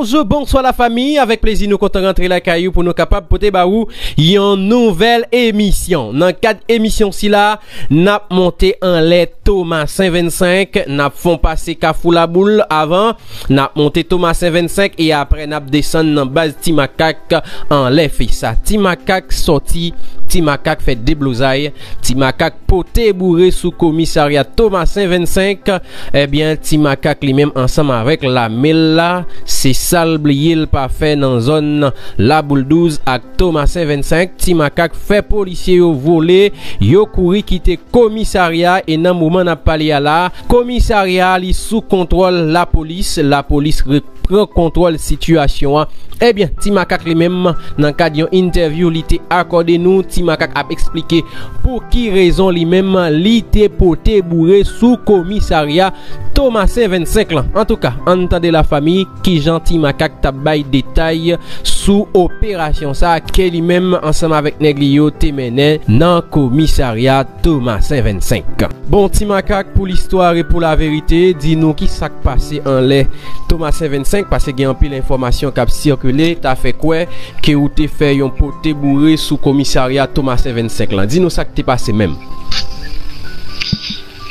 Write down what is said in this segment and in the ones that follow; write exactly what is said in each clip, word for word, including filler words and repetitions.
Bonjour, bonsoir la famille. Avec plaisir, nous comptons rentrer la caillou pour nous capables porter baou une nouvelle émission. Dans quatre émissions si là, n'a monté en lait Thomas Saint vingt-cinq, n'a font passer Kafou la boule avant, n'a monté Thomas Saint vingt-cinq et après n'a descendre dans base Timakak en lait Fissa. Timakak sorti, Timakak fait des blousailles, Timakak poté bourré sous commissariat Thomas Saint vingt-cinq, eh bien Timakak lui-même ensemble avec la Mella, c'est salblier le parfait dans zone la boule douze à Thomas Saint vingt-cinq. Timakak fait policier voler, yo couri quitter commissariat et dans moment n'a parlé à la commissariat li sous contrôle la police, la police prend contrôle situation. Eh bien Timakak lui-même dans cadre d'une interview li té accordé nous, Timakak a expliqué pour qui raison lui-même li té poté bourré sous commissariat Thomas Saint vingt-cinq là. En tout cas, entendez la famille qui gentil Timakak tabay détail sous opération ça que lui-même ensemble avec Neglio témené dans commissariat Thomas Saint vingt-cinq. Bon Timakak, pour l'histoire et pour la vérité, dis-nous qui s'est passé en l'air Thomas Saint vingt-cinq, parce que il y a un pile d'informations qui a circulé, tu as fait quoi que ou t'es fait un poté bourré sous commissariat Thomas Saint vingt-cinq là. Dis-nous ça qui t'est passé même.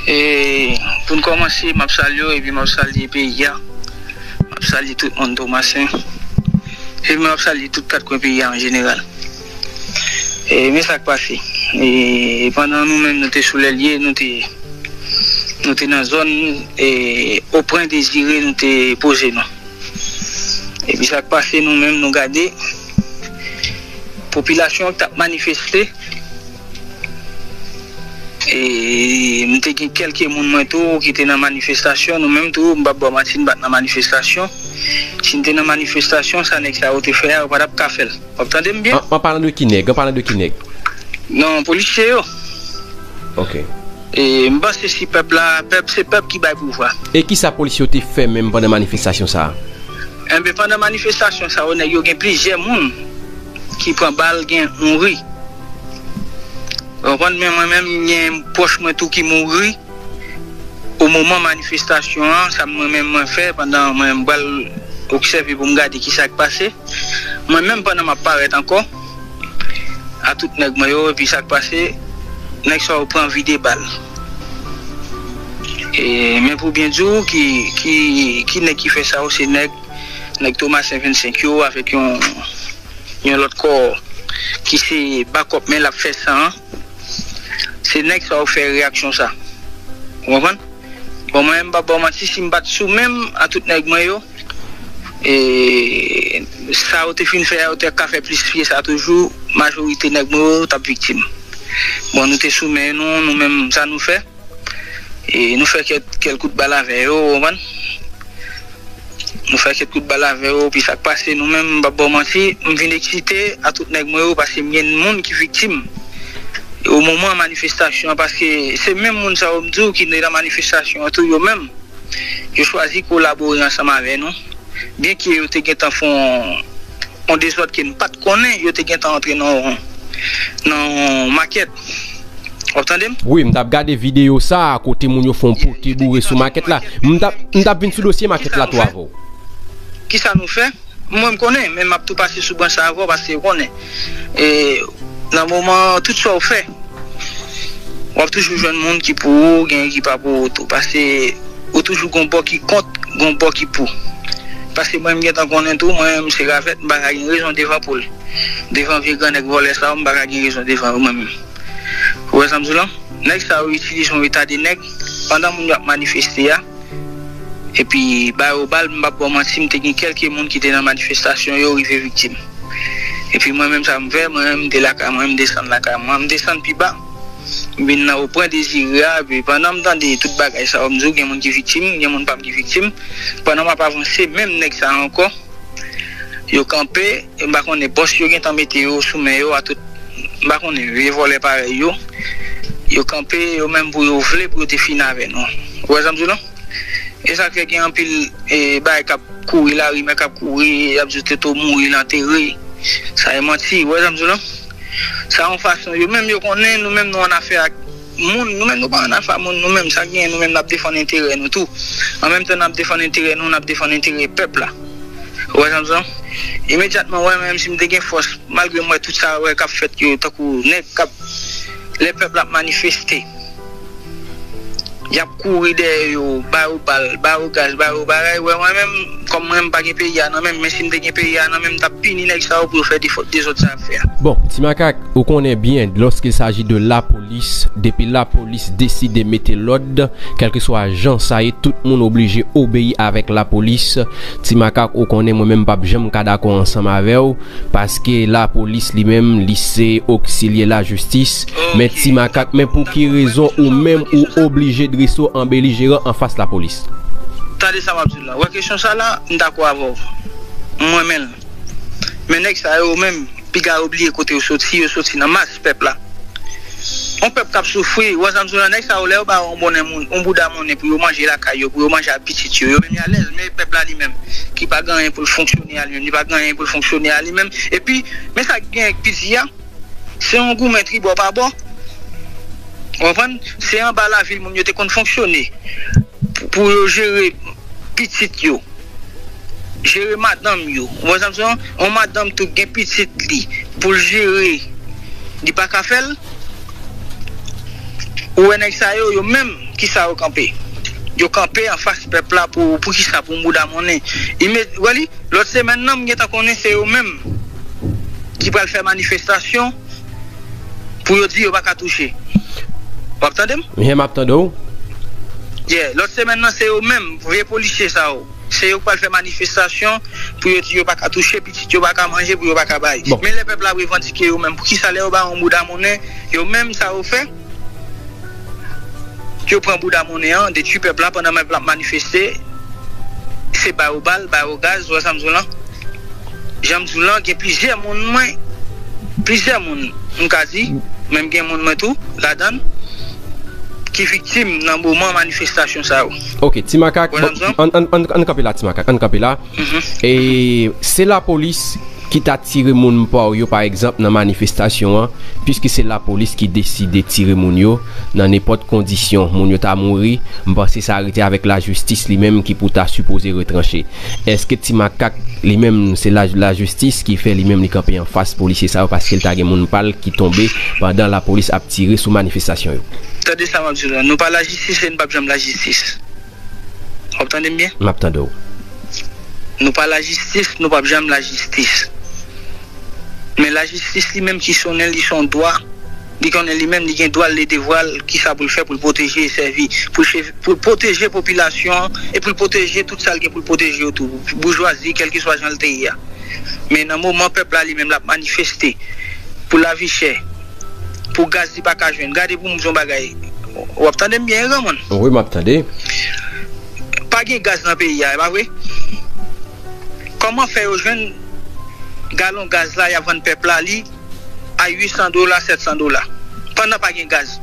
Et pour nous commencer, m'a salué et puis m'a salué pays. Je salue tout le monde Thomasin et je salue tout quatre pays en général. Et mais ça a passé. Et pendant nous-mêmes, nous étions sous les lieux, nous étions dans la zone et au point désiré, nous étions posés. Et puis ça a passé, nous-mêmes, nous gardons. La population a manifesté. Et nous avons quelques personnes qui étaient dans la manifestation, nous-mêmes, nous avons dans la manifestation. Si nous étions dans la manifestation, ça n'est pas fait, nous n'avons pas de faire. Vous entendez bien? On parle de qui n'est-ce? Non, policiers. Ok. Et je pense que ce peuple-là, c'est le peuple qui va pouvoir. Et qui ça policier a fait même pendant la manifestation? Pendant la manifestation, on a eu plusieurs personnes qui prennent balle, on rit. Moi-même, il y a un proche qui mourit au moment de la manifestation. Ça moi-même fait pendant que je observe pour me regarder qui s'est passé. Moi-même, pendant ma parole encore, à tout le monde, et puis ça passé, je prends vie des balles. Et même pour bien dire, qui, qui, qui, qui fait ça, c'est Thomas Saint vingt-cinq avec un, un autre corps qui s'est back-up, mais il a fait ça. C'est next ça a fait réaction ça. Vous comprenez? Bon moi même bon si si me bat sous même à tout nèg moi yo et ça a été fin faire au café plus fier ça toujours majorité nèg moi ta victime. Bon nous te sous mais nous nous même ça nous fait et nous fait quelques coups de balle avec eux, vous comprenez? Nous fait quelques coups de balle avec eux puis ça passe nous même bon moi si me vient exciter à tout nèg moi parce que il y a un monde qui victime. Au moment de la manifestation, parce que c'est même les gens qui sont dans la manifestation, ils ont choisi de collaborer ensemble avec nous. Bien qu'ils ont des autres qui ne connaissent pas, ils ont entré dans la maquette. Vous entendez? Oui, je regarde des vidéos ça à côté de font pour qui bourré sur la maquette là. Je regarde sur le dossier maquette là. Qui ça nous fait? Moi je connais, mais je vais tout passer sur le bon savoir parce que je connais. Dans le moment, tout ça fait. On a toujours jeune monde qui pour, qui pas pour tout. Parce que on a toujours un bon qui compte, un bon qui pour. Parce que moi-même, je connais tout, moi-même, c'est la fête, je n'ai pas raison devant pour. Devant les grands, les volets, ça, je n'ai pas raison devant moi-même. Vous voyez, ça a utilisé son état de nègre pendant que je me manifestais. Et puis, au bal, je ne sais pas si je suis quelqu'un qui était dans la manifestation, il est arrivé victime. Et puis moi-même, ça me fait, moi-même, je descends la cam, moi-même, je descends plus bas. Je suis au point désiré, puis pendant que je tout bagage, ça me dit qu'il y a des gens qui sont victimes, il y a des gens qui sont victimes. Pendant que je n'ai pas avancé, même si ça encore, je suis campé, je ne sais pas si les boss sont en météo, sous mes yeux, je ne sais pas si les volets pareil. Je suis campé, même pour vous voulez, pour définir avec nous. Vous voyez, ça me dit là? Et ça crée un pile, et bah, il a couru, il a couru, il a couru, il a couru, il a enterré. Ça est menti, vous voyez, ça en façon, nous-mêmes, nous connaissons, nous-mêmes, nous avons affaire avec le monde, nous-mêmes, nous n'avons pas affaire avec le monde, nous-mêmes, ça vient, nous-mêmes, nous défendons l'intérêt, nous tout. En même temps, nous défendons l'intérêt, nous défendons l'intérêt du peuple. Ouais, comme ça. Immédiatement, ouais, même si je me dégaine force, malgré moi, tout ça, ouais, qu'a fait que t'as couru, les peuples ont manifesté. J'ai couru derrière, barre au bal, barre au gaz, barre au barre, ouais, moi-même, comme moi-même, pas de pays, non, même, mais si je dégaine pays, non, même, t'as puni, n'est-ce pas, pour faire des fautes des autres affaires. Bon, Timakak, on connaît bien, lorsqu'il s'agit de la police, depuis la police décide de mettre l'ordre, quel que soit l'agent, ça y est, tout le monde obligé d'obéir avec la police. Timakak, on connaît moi-même, pas j'aime qu'on d'accord ensemble avec vous, parce que la police, lui-même, lycée, auxiliaire la justice, mais Timakak, mais pour qui raison, ou même, ou obligé de en belligérant en face de la police. Tade ça là. Ouais, question ça là, d'accord avec moi-même. Mais next ça eux même, puis gars oublier côté au sorti, au sorti dans masse peuple là. On peuple cap souffrir, ouais ça me next ça là ba on bonne monde, on bouda monde pour manger la caillou, pour manger la petite yo, même à l'aise, mais peuple là lui-même qui pas gagner pour fonctionner à lui, il pas gagner pour fonctionner à lui-même et puis mais ça gagne avec pizia. C'est un goût maîtrise bon pas bon. C'est en bas la ville où nous avons fonctionné pour gérer petit, gérer madame. On madame tout gain petit pour gérer du pas qu'à faire. Ou en exayo, yo même qui ça au campé. Yo campé en face du peuple pour pour qui ça pour mouda monnaie. L'autre semaine, nous avons c'est eux même qui va faire manifestation pour dire qu'ils ne peuvent pas toucher. Vous m'entendez? Oui, m'entendez. Yeah, l'autre semaine c'est eux même, les policiers ça. C'est eux qui faire manifestation pour dire qu'ils ne peuvent pas toucher, puis qu'ils ne peuvent pas manger, puis qu'ils ne peuvent pas bailler. Mais les peuples là revendiquent eux même pour qui ça les au bas en bout d'amonnée, eux même ça au fait. Tu prends bout d'amonnée, des tues peuples là pendant même manifester, c'est bas au bal, bas au gaz, ou ça me dit là. J'aime dire là qu'il y a plusieurs monde moins, plusieurs monde, on quasi, même qu'il y a monde moins tout, la donne. Qui victime dans le moment manifestation ça. Ok, Timakak, on capte là, Timakak, on capte là. Et c'est la police qui t'a tiré mon par yo par exemple dans manifestation hein, puisque c'est la police qui décide de tirer mon yo dans n'importe condition mon yo t'a mouri m'penser ça arrêté avec la justice lui-même qui pour t'a supposé retrancher. Est-ce que Timakak lui-même c'est la, la justice qui fait lui-même les camper en face policier ça parce qu'il t'a gagné mon pal qui tombé pendant la police a tiré sous manifestation yo. Attendez ça m'a dit là, nous pas la justice, c'est nous pas besoin de la justice. Vous entendez bien? M'attendez. Nous pas la justice, nous pas besoin de la justice. Mais la justice lui-même qui sonne, lui son droit, lui connaît lui-même, lui gagne droit les dévoiler, qui ça pour le faire pour protéger et servir, pour, pour protéger la population et pour protéger toute ça qui pour protéger tout, bourgeoisie, quel que soit dans le pays. Mais dans le moment, le peuple lui-même l'a manifesté pour la vie chère, pour le gaz qui pas qu'à joindre, gardez pour nous bagaille. Vous attendez bien, Ramon? Oui, m'attendez. Pas de gaz dans le pays, c'est pas vrai? Comment faire aux jeunes? Galon gaz là, il y a vingt peuple là, à huit cents dollars, sept cents dollars. Pendant pas de gaz.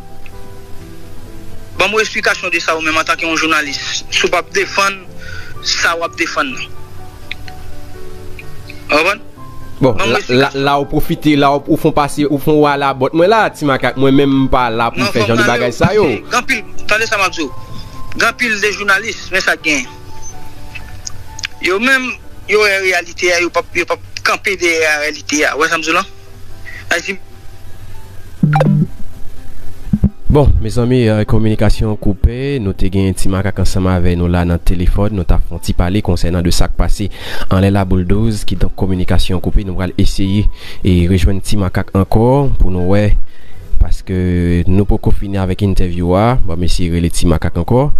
Bon, mon explication de ça, même en tant qu'un journaliste, si vous ne pouvez pas défendre, ça va défendre. Bon, là, vous profitez, là, vous font passer, vous font à la botte. Moi, là, Timakak, moi, même pas là pour faire genre de bagages, ça, yo. Grand pile, attendez ça, Mabzo. Grand pile des journalistes, mais ça gagne. Yo, même, yo, en réalité, yo, pas. Camper de la réalité. Ouais, ça me dit là. Bon, mes amis, euh, communication coupée. Nous avons un Timakak ensemble avec nous là dans le téléphone. Nous avons fait parler concernant de sac passé en la bulldoze qui donc communication coupée. Nous allons essayer et rejoindre Timakak encore pour nous. Ouais, parce que nous pouvons finir avec l'intervieweur. Bon, monsieur, les Timakak encore.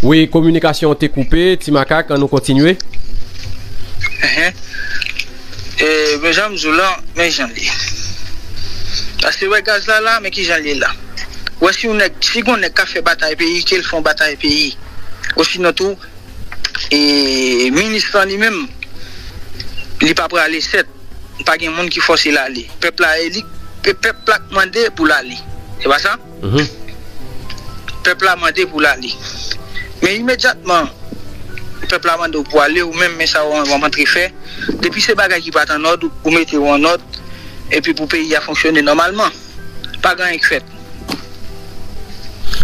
Oui, communication t'est coupée, Timakak, quand nous continuons. Mais j'aime là, mais j'en ai. Parce que ouais, gaz là, là, mais qui j'en ai là. Ouais, si on est, si on est café bataille pays, qu'ils font bataille pays. Aussi notre et ministre lui-même, il n'est pas prêt à aller sept. Pas de monde qui force l'aller. Peuple a élu, peuple a demandé pour l'aller. C'est pas ça? Peuple a demandé pour l'aller. Mais immédiatement, le peuple a demandé pour aller, ou même, mais ça, on va rentrer fait. Depuis ces bagages qui partent en ordre, vous mettez en ordre, et puis pour le pays a fonctionné normalement. pas grand fait.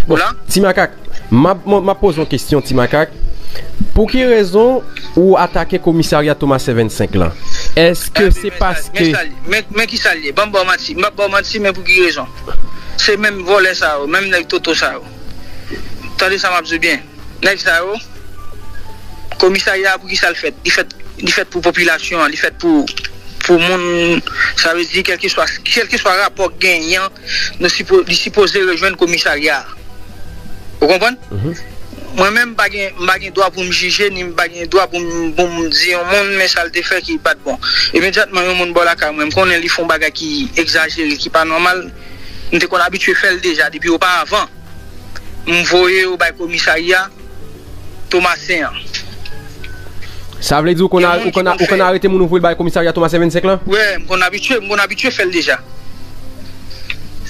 Voilà. Bon, Timakak, ma, ma, ma pose une question, Timakak. Pour quelle raison ou attaquer commissariat Thomas vingt-cinq là? Est-ce que c'est parce que... Mais qui s'allie? Bon, bon, Mati, bon, Mati, mais pour quelle raison? C'est même voler ça, même avec Toto ça. Attendez, ça m'a dit bien. Next ça, commissariat pour qui ça le fait? Il fait, il fait pour population, il fait pour... Pour mon, ça veut dire quel que soit, quel que soit rapport gagnant, nous supposons rejoindre le commissariat. Vous comprenez? Mm-hmm. Moi-même, je n'ai pas de droit pour me juger, ni pas de droit pour me dire au monde, mais ça le fait qui n'est pas bon. Immédiatement, je me suis dit, même quand ils font des choses qui exagèrent, qui n'est pas normal, nous sommes habitués à faire déjà depuis auparavant. Je voyais au commissariat Thomasin. Ça veut dire qu'on a, qu'on a, qu'on a arrêté mon nouveau le commissariat Thomas vingt-cinq là? Oui, on est habitué, on est habitué à faire déjà.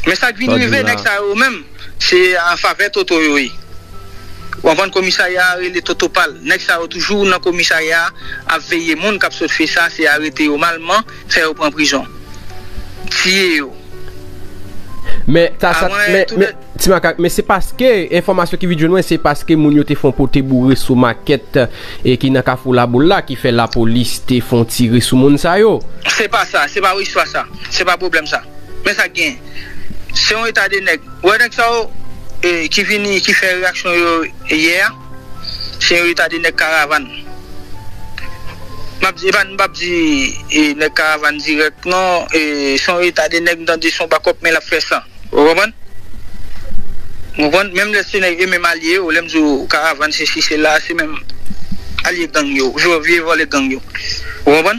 Mais ça qui vient arriver avec ça eux-mêmes, c'est en faveur Toto oui. On va le commissariat et les Toto parlent. Next ça toujours dans commissariat à veiller monde qui a fait ça, c'est arrêté au malement, c'est au prendre prison. Si mais ça ah, ouais, mais, mais, de... mais c'est parce que information qui vient de nous c'est parce que moun yo te font porter bourré sous maquette et qui n'a qu'à fou la boule là qui fait la police te font tirer sous moun sa yo. C'est pas ça, c'est pas oui soit ça, c'est pas problème ça. Mais ça gagne. C'est un état de nèg. Ouais nèg ça eh, qui vient qui fait réaction yo hier. C'est un état de nèg caravane. Mabdi ban babdi et nèg caravane direct non et son état de nèg dans son backup mais la fait ça. Vous comprenez? Même les Sénégalais, même alliés, ou même les caravanes, c'est ici, c'est là, c'est même alliés gang yo. Je vais voler gang yo. Vous comprenez?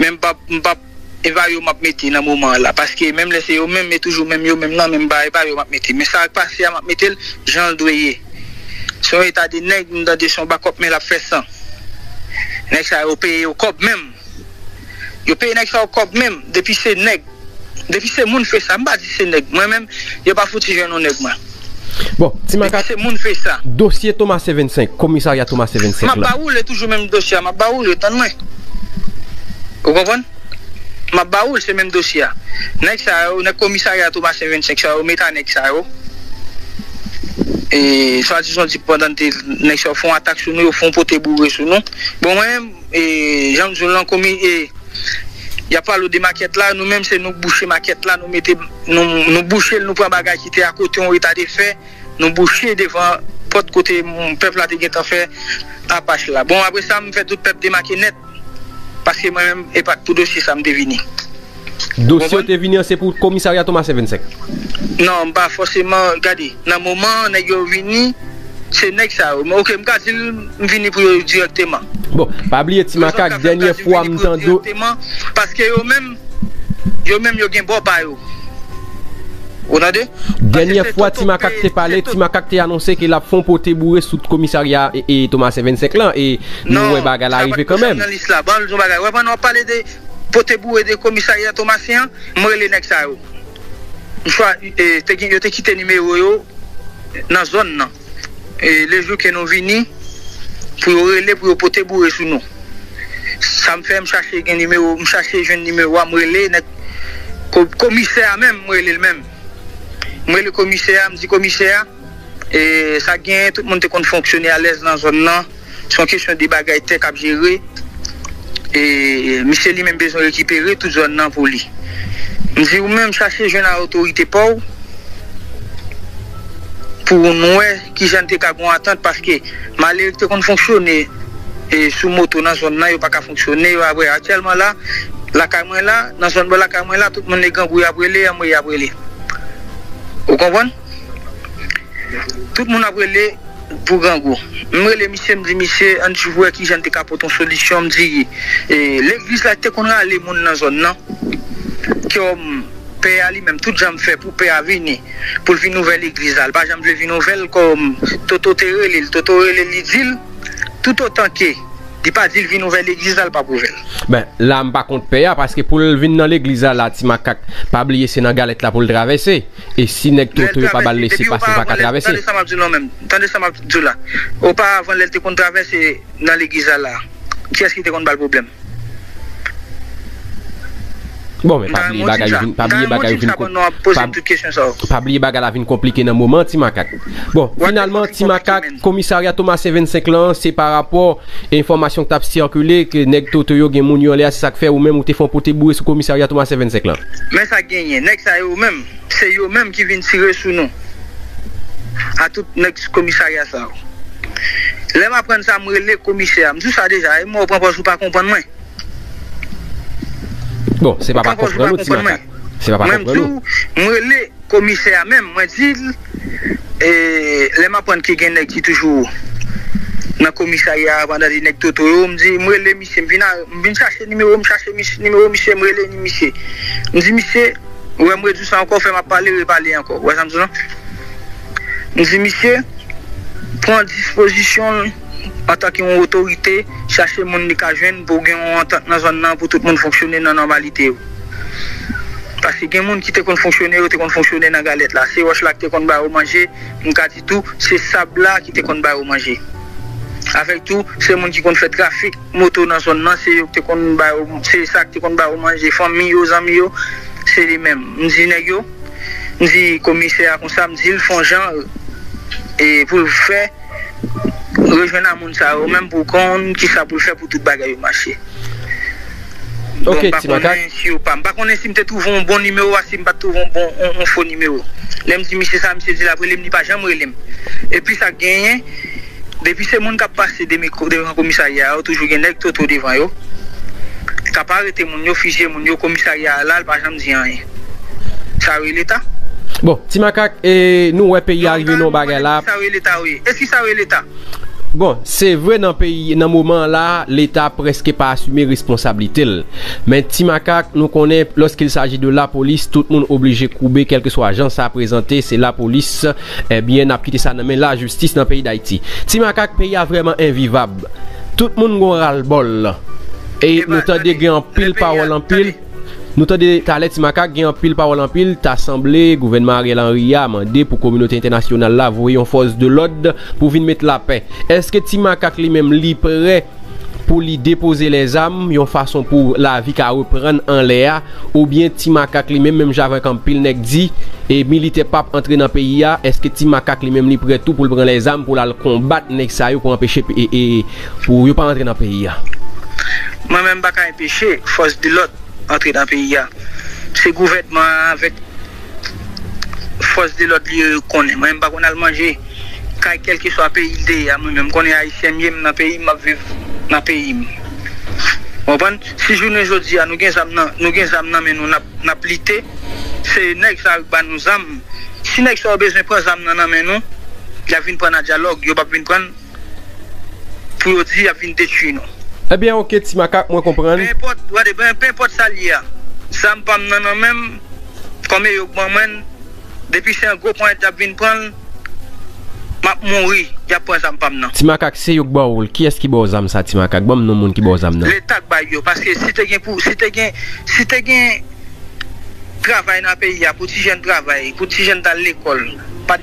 Même pas, pas, pas yo m'a metti dans moment là, parce que même les yo même mais toujours même yo même non même pas pas yo m'a metti. Mais ça passé à m'a metti, Jean Doyer. Son état de nèg dans son backup mais la fait ça. Nèg ça au pays au cop même. Yo pays nèg ça au cop même depuis ces nèg. Depuis ce monde fait ça, je ne sais pas si moi-même, je n'ai pas foutu de non nègre. Bon, Timakak, ce monde fait ça. Dossier Thomas vingt-cinq, commissariat Thomas vingt-cinq. Ma baoule est toujours le même dossier, ma baoule est en moi. Vous comprenez? Ma baoule c'est le même dossier. Nègre ça, le commissariat Thomas vingt-cinq, ça, le métanègre ça. Et ça, ils ont dit pendant que les gens font attaque sur nous, ils font poter bourré sur nous. Bon, moi-même, j'ai un commis et. Il n'y a pas l'eau de maquette là, nous-mêmes c'est nous boucher maquette là, nous mettez, nous, nous boucher, nous prenons bagage qui était à côté, on état de fait, nous boucher devant porte côté, mon peuple là, qui est en fait, à Pache là. Bon, après ça, je fais tout le peuple démarquer net, parce que moi-même, et pas tout dossier, ça me devine. Dossier devenir, c'est pour le commissariat Thomas vingt-cinq? Non, pas forcément, regardez, dans le moment, on est venu. C'est nèg ça. OK, je viens pour eux directement. Bon, pas oublier Timakak dernière fois me tando directement parce que eux même eux même yo gen bon pa yo. On a dit dernière fois Timakak t'es parlé, Timakak t'es annoncé qu'il a fond poté bourré sous commissariat et, et Thomas vingt-cinq là et nous ouais bagarre arrivé quand même. Là, bon, nous bagarre. Ouais, on parler de poté bourré de commissariat Thomasien, moi les nèg ça yo. Une fois euh t'es yo t'es quitté numéro yo dans zone non. Et les jours que nous venons pour relever pour porter bourré sur nous ça me fait me chercher un numéro me chercher jeune numéro à me relever commissaire même me relever même moi le commissaire me dit commissaire et ça gagne tout le monde compte fonctionner à l'aise dans zone là son question de bagaille tech à gérer et monsieur lui même besoin récupérer toute zone là pour lui me dit ou même chercher jeune à autorité pour pour nous qui j'en ai qu'à attendre parce que malgré que qu'on fonctionne et sous moto dans zone là il pas qu'à fonctionner après actuellement là la caméra là dans zone là caméra là tout le monde est gambouille après les moi après les vous comprenez tout le monde après les pour gambou moi les monsieur me dit monsieur on joue qui j'en ai qu'à pour ton solution me dit et l'église là tu qu'on aller monde dans zone là comme paix à lui-même, tout j'aime fait pour paix à venir, pour vivre une nouvelle église. Pas j'aime le vivre nouvelle comme Toto Terrel, Toto Terrel, tout autant que, il pas dit une nouvelle église, pas pour elle. Ben, là, je ne contre paix parce que pour venir dans l'église, là, Timakak, pas oublier, c'est dans la galette là pour le traverser. Et si Nek Toto n'est pas mal laissé passer, pas qu'à traverser. Attendez ça, m'a dit non-même. Attendez ça, m'a dit là. Auparavant, elle était qu'on traverse dans l'église là. Qui est-ce qui était contre le problème? Bon, mais pas oublier bagage, pas oublier bagage, pas oublier bagage la vie compliquée dans le moment, Timakak. Bon, finalement, Timakak, commissariat Thomas vingt-cinq ans, c'est par rapport à l'information que tu as circulé, que nèg toto yo gen moun yo là, c'est ça que fait ou même ou te font pour te bourrer sur commissariat Thomas vingt-cinq ans. Mais ça gagne, nèg ça yo même, c'est yo même qui viennent tirer sur nous. À tout nèg commissariat ça. Là m'a prendre ça me le commissaire, me dis ça déjà, moi prend pas sous pas comprendre moi. Bon, c'est pas par contre nous, c'est pas par contre nous. Moi le commissaire même, moi dit et les m'a prendre qui gagne qui toujours dans le commissariat pendant les nèg toto me dit moi le monsieur me vient chercher numéro, me chercher numéro monsieur me le monsieur. Me dit monsieur, ouais moi tout ça encore fait m'a parler parler encore. Ouais ça me dit non. Me dit monsieur prend disposition en tant qu'autorité, chercher mon nicajène pour gagner dans la zone pour tout le monde fonctionner dans la normalité. Parce que les gens qui te fonctionner ou te fonctionner dans la galette là, c'est roche là qui te compte pas manger, mon dit tout, c'est sable là qui te compte pas manger. Avec tout, c'est les gens qui compte faire trafic moto dans la zone, c'est qui te compte pas, c'est ça qui te compte pas manger, famille aux amis, c'est les mêmes. Nous disons, nous disons commissaire comme ça, nous disons font genre et pour le faire rejoindre mon sao même pour qu'on qui ça pour faire pour toute bagaille au marché. OK, Timakak. Par contre, si me trouve un bon numéro, si me pas trouve un bon un faux numéro. Là me dit monsieur ça monsieur dit la prélime ni pas jamais relem. Et puis ça gagne depuis ces monde qui passé des micro devant commissariat toujours gagne tout autour devant yo. Qui pas arrêté mon yo figer mon yo commissariat là pas jamais dit rien. Ça oui l'état. Bon, Timakak, et nous, ouais, pays arrivé non bagay là. Est-ce que ça est l'État? Bon, c'est vrai dans pays, dans moment là, l'État presque pas assumé responsabilité. Mais Timakak, nous connaît lorsqu'il s'agit de la police, tout le monde obligé de couper, quel que soit l'agence à présenter, c'est la police, eh bien, n'a quitté ça, mais la justice dans le pays d'Haïti. Timakak, pays a vraiment invivable. Tout le monde a ras-le-bol. Et nous t'en dégagé en pile, parole en pile. Nous t'as dit, t'as l'air Timakak, qui en pile parole en pile, t'as semblé, gouvernement Ariel Henry a demandé pour communauté internationale là, voyons force de l'ordre pour venir mettre la paix. Est-ce que Timakak lui-même lui prêt pour lui déposer les armes, yon façon pour la vie qu'à reprendre en l'air, ou bien Timakak lui-même, même j'avais qu'en pile nèg dit, et militaire pape entrer dans le pays, est-ce que Timakak lui-même lui prêt tout pour prendre les armes, pour la combattre nèg ça pour empêcher, et, et pour yon pas entrer dans le pays? Moi-même, pas qu'à empêcher, force de l'ordre. Entrer dans le pays. C'est gouvernement avec force de l'ordre qui connaît. Même pas qu'on a le manger. Quand quel que soit le pays, même qu'on est haïtien, même dans le pays, je vis dans le pays. Si je ne dis pas, nous avons des âmes, nous avons plité. C'est nous qui avons des âmes. Si nous avons besoin de prendre des âmes dans nos mains, nous avons prendre un dialogue, nous avons prendre pour dire, nous avons détruire nous. Eh bien, ok, Timakak, moi comprends. Peu importe, peu importe ça lié. Ça me parle non même, comme il y a depuis c'est un gros point que je viens prendre, je mourir, il y a point ça me parle non. Timakak, c'est yo baoul. Qui est-ce qui baoul zam ça, Timakak? Bon, non, monde qui baoul zam non. L'État baoul yo, parce que si tu as pour, si tu as, si tu as travail dans le pays, pour tes jeunes travail, pour tes jeunes dans l'école, pas de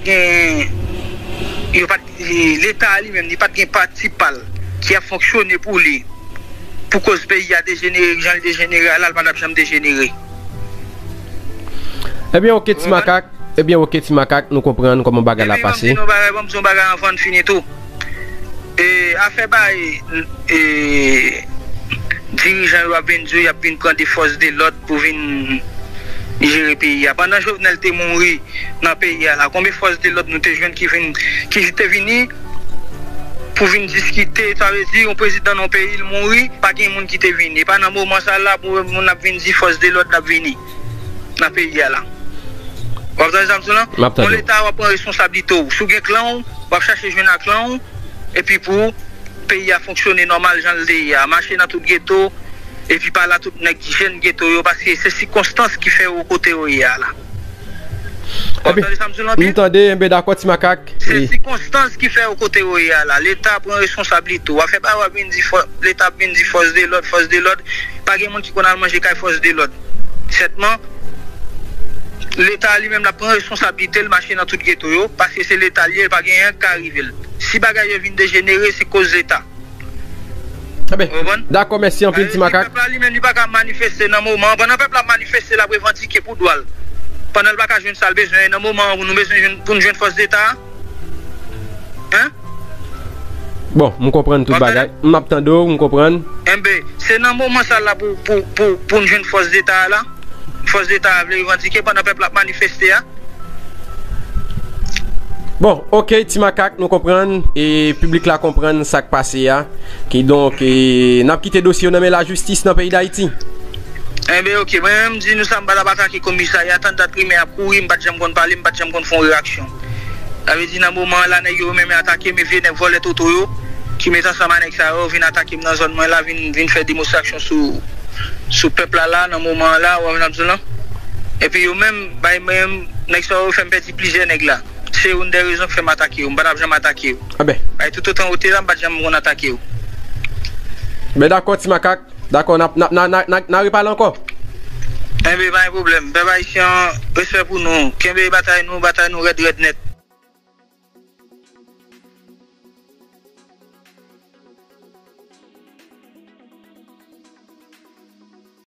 l'État lui-même, il pas de participal qui a fonctionné pour lui. Pour que ce pays a dégénéré, j'en ai dégénéré, là, le madame, j'en ai dégénéré. Eh bien, ok, Timakak, eh bien, ok, Timakak, nous comprenons comment bagarre a passé. Nous avons bagarre avant de finir tout. Et à faire, et dirigeant Benzo, il a pu prendre des forces de l'autre pour venir gérer le pays. Pendant que Jovenel est mort dans le pays, combien de forces de l'autre nous avons qui étaient venus? Pour venir discuter, ça veut dire un président d'un pays, il mourit, pas qu'il y ait des gens qui te viennent. Pas dans le moment là, pour qu'on a venu dire force de l'autre, la venir dans le pays là. Vous avez entendu ça? Pour l'État, on prend responsabilité. Sous un clan, on va chercher jeune à clan, et puis pour le pays à fonctionner normal, j'en ai à marcher dans tout le ghetto, et puis pas là tout le jeune ghetto, parce que c'est circonstance qui fait au côté où il y a là. D'accord, Timakak. C'est les circonstances qui fait au côté où il y a là. L'État prend responsabilité. L'État vient dire force de l'ordre, force de l'ordre. Pas de monde qui connaît manger force de l'ordre. Certainement, l'État lui-même prend responsabilité de marcher dans tout le ghetto. Parce que c'est l'État lié, pas de rien qui arrive. Si les bagages viennent dégénérer, c'est cause de l'État. D'accord, merci en pile Timakak. Le peuple lui-même n'a pas manifester dans moment, pendant le peuple a manifesté la revendiquer pour doual. Pendant le bagage une salle besoin dans moment où nous besoin pour une jeune force d'état. Hein? Bon, je comprends tout le bagage. Je m'attends, je comprends. C'est dans le moment ça là pour pour pour pour une jeune force d'état là. Force d'état veut revendiquer pendant le peuple a manifesté. Bon, ok, Timakak, nous comprenons et le public là comprend ça qui passe là. Qui donc n'a quitté dossier nommé la justice dans le pays d'Haïti. Eh bien, ok, même si nous sommes à la bataille qui commissariat, tant de primer à courir, je ne sais pas parler, je ne sais pas faire réaction. Ça veut dire dans le moment là, nous même attaqué, mais viennent voler tout le qui mettent ensemble avec ça, viennent attaquer dans la zone là, viennent faire démonstration sur le peuple là, dans le moment là, ou à besoin. Et puis, eux-mêmes, même, ils font un petit plaisir là. C'est une des raisons que je m'attaque. Je ne vais pas attaquer. Ah ben. Tout autant que je ne vais pas attaquer. Mais d'accord, Timakak. D'accord, n'arrive pas encore. Eh bien, pas de problème. Bébé, ici, respect pour nous. Qu'est-ce que bataille nous, bataille nous, red, red, net.